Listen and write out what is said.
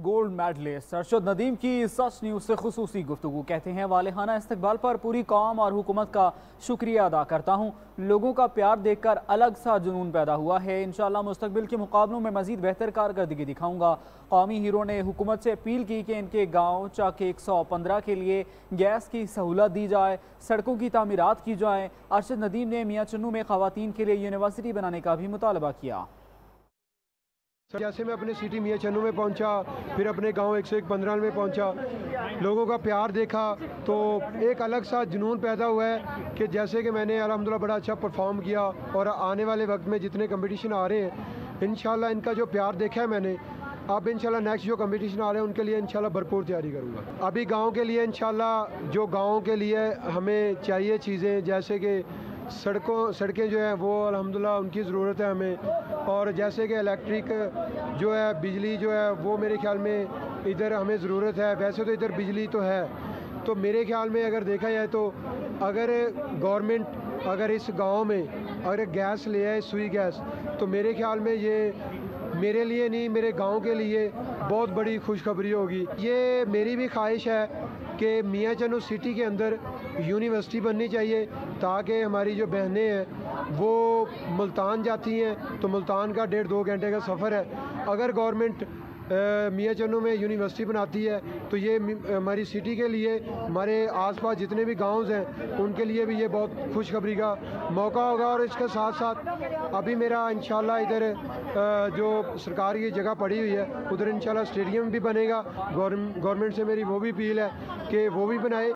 Gold medallist Arshad Nadeem की सच news से खुसूसी गुफ्तगू। कहते हैं, वालिहाना इस्तकबाल पर पूरी कौम और हुकूमत का शुक्रिया अदा करता हूँ। लोगों का प्यार देखकर अलग सा जुनून पैदा हुआ है। इंशाअल्लाह मुस्तकबिल के मुकाबलों में मज़ीद बेहतर कारकर्दगी दिखाऊँगा। कौमी हीरो ने हुकूमत से अपील की कि इनके गाँव चक 115 के लिए गैस की सहूलत दी जाए, सड़कों की तामीरात की जाए। अरशद नदीम ने मियाँ चन्नू में ख़वातीन के लिए यूनिवर्सिटी बनाने का भी मुतालबा किया। जैसे मैं अपने सिटी मियाँ चन्नू में पहुंचा, फिर अपने गांव 115 में पहुंचा, लोगों का प्यार देखा तो एक अलग सा जुनून पैदा हुआ है कि जैसे कि मैंने अल्हम्दुलिल्लाह बड़ा अच्छा परफॉर्म किया। और आने वाले वक्त में जितने कंपटीशन आ रहे हैं, इंशाल्लाह इनका जो प्यार देखा है मैंने, अब इंशाल्लाह नेक्स्ट जो कंपटीशन आ रहे हैं उनके लिए इंशाल्लाह भरपूर तैयारी करूँगा। अभी गाँव के लिए इंशाल्लाह जो गाँव के लिए हमें चाहिए चीज़ें, जैसे कि सड़कें जो है वो अल्हम्दुलिल्लाह उनकी ज़रूरत है हमें। और जैसे कि इलेक्ट्रिक जो है, बिजली जो है वो मेरे ख्याल में इधर हमें ज़रूरत है। वैसे तो इधर बिजली तो है, तो मेरे ख्याल में अगर देखा जाए तो अगर गवर्नमेंट अगर इस गांव में अगर गैस ले आए, सुई गैस, तो मेरे ख्याल में ये मेरे लिए नहीं, मेरे गांव के लिए बहुत बड़ी खुशखबरी होगी। ये मेरी भी ख्वाहिश है कि मियाँ चन्नू सिटी के अंदर यूनिवर्सिटी बननी चाहिए ताकि हमारी जो बहनें हैं वो मुल्तान जाती हैं तो मुल्तान का 1.5-2 घंटे का सफ़र है। अगर गवर्नमेंट मियाँ चन्नू में यूनिवर्सिटी बनाती है तो ये हमारी सिटी के लिए, हमारे आसपास जितने भी गांव हैं उनके लिए भी ये बहुत खुशखबरी का मौका होगा। और इसके साथ साथ अभी मेरा इंशाल्लाह इधर जो सरकार की जगह पड़ी हुई है उधर इंशाल्लाह स्टेडियम भी बनेगा। गवर्नमेंट से मेरी वो भी अपील है कि वो भी बनाए।